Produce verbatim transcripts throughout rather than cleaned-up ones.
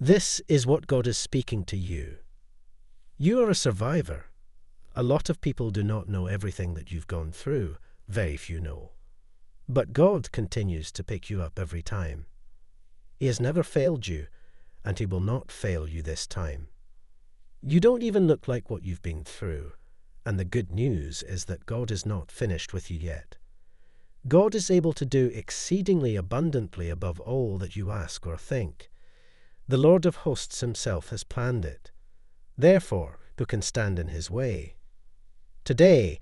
This is what God is speaking to you. You are a survivor. A lot of people do not know everything that you've gone through. Very few know. But God continues to pick you up every time. He has never failed you, and He will not fail you this time. You don't even look like what you've been through, and the good news is that God is not finished with you yet. God is able to do exceedingly abundantly above all that you ask or think. The Lord of hosts Himself has planned it. Therefore, who can stand in His way? Today,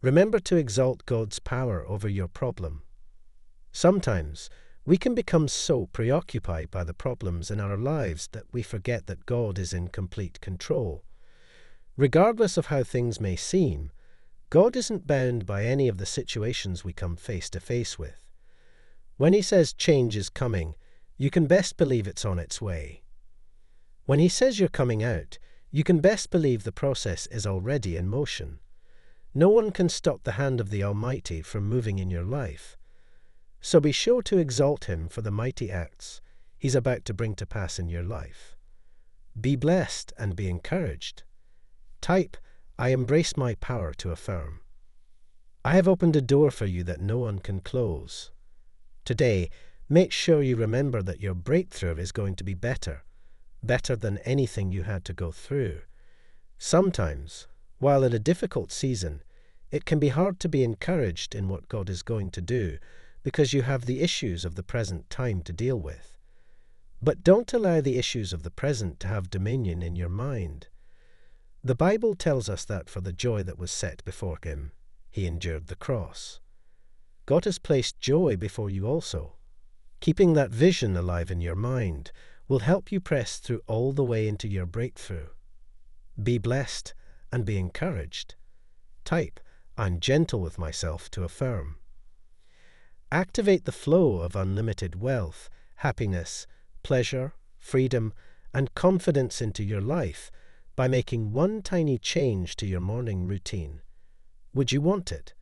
remember to exalt God's power over your problem. Sometimes, we can become so preoccupied by the problems in our lives that we forget that God is in complete control. Regardless of how things may seem, God isn't bound by any of the situations we come face to face with. When He says change is coming, you can best believe it's on its way. When He says you're coming out, you can best believe the process is already in motion. No one can stop the hand of the Almighty from moving in your life. So be sure to exalt Him for the mighty acts He's about to bring to pass in your life. Be blessed and be encouraged. Type, I embrace my power to affirm. I have opened a door for you that no one can close. Today, make sure you remember that your breakthrough is going to be better, better than anything you had to go through. Sometimes, while in a difficult season, it can be hard to be encouraged in what God is going to do, because you have the issues of the present time to deal with. But don't allow the issues of the present to have dominion in your mind. The Bible tells us that for the joy that was set before Him, He endured the cross. God has placed joy before you also. Keeping that vision alive in your mind will help you press through all the way into your breakthrough. Be blessed and be encouraged. Type, I'm gentle with myself to affirm. Activate the flow of unlimited wealth, happiness, pleasure, freedom, and confidence into your life by making one tiny change to your morning routine. Would you want it?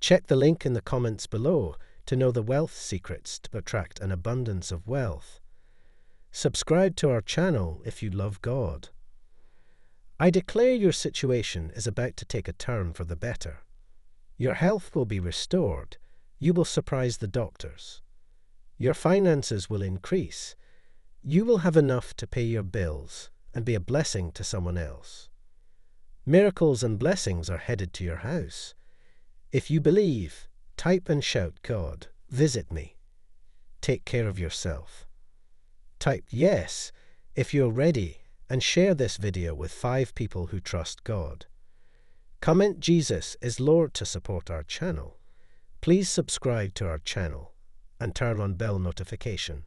Check the link in the comments below to know the wealth secrets to attract an abundance of wealth. Subscribe to our channel if you love God. I declare your situation is about to take a turn for the better. Your health will be restored. You will surprise the doctors. Your finances will increase. You will have enough to pay your bills and be a blessing to someone else. Miracles and blessings are headed to your house. If you believe, type and shout, God, visit me. Take care of yourself. Type yes if you're ready and share this video with five people who trust God. Comment Jesus is Lord to support our channel. Please subscribe to our channel and turn on bell notification.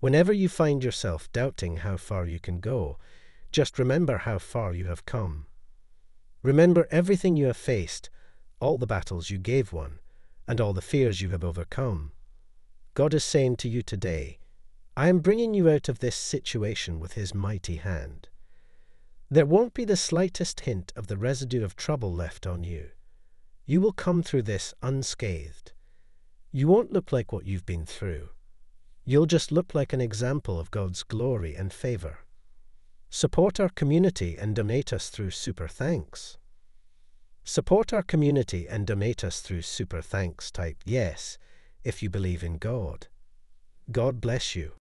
Whenever you find yourself doubting how far you can go, just remember how far you have come. Remember everything you have faced, all the battles you gave one, and all the fears you have overcome. God is saying to you today, I am bringing you out of this situation with His mighty hand. There won't be the slightest hint of the residue of trouble left on you. You will come through this unscathed. You won't look like what you've been through. You'll just look like an example of God's glory and favor. Support our community and donate us through Super Thanks. Support our community and donate us through Super Thanks. Type yes if you believe in God. God bless you.